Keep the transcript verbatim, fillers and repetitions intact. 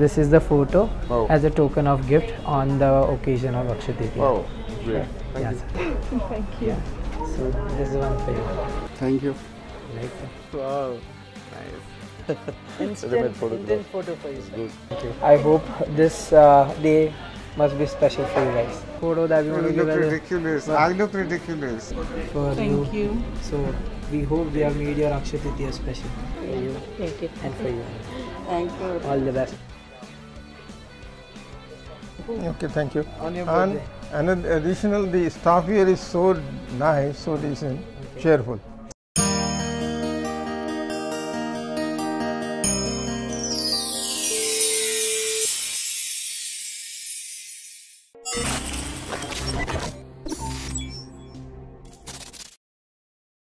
This is the photo oh. as a token of gift on the occasion of Akshaya Tritiya. Oh, great. Thank, yeah, you. Thank you. Yeah. So this is one for you. Thank you. Like that. Wow. Nice. Instant photo, instant photo for you, sir. Good. Thank you. I hope this uh, day must be special for you guys. Photo that we want to give. You look ridiculous. I look ridiculous. For Thank you. you. So we hope we have made your Akshaya Tritiya special for you. Thank you. And for you. Thank you. All the best. Okay, thank you. On your birthday. And an additional, the staff here is so nice, so decent, okay. cheerful.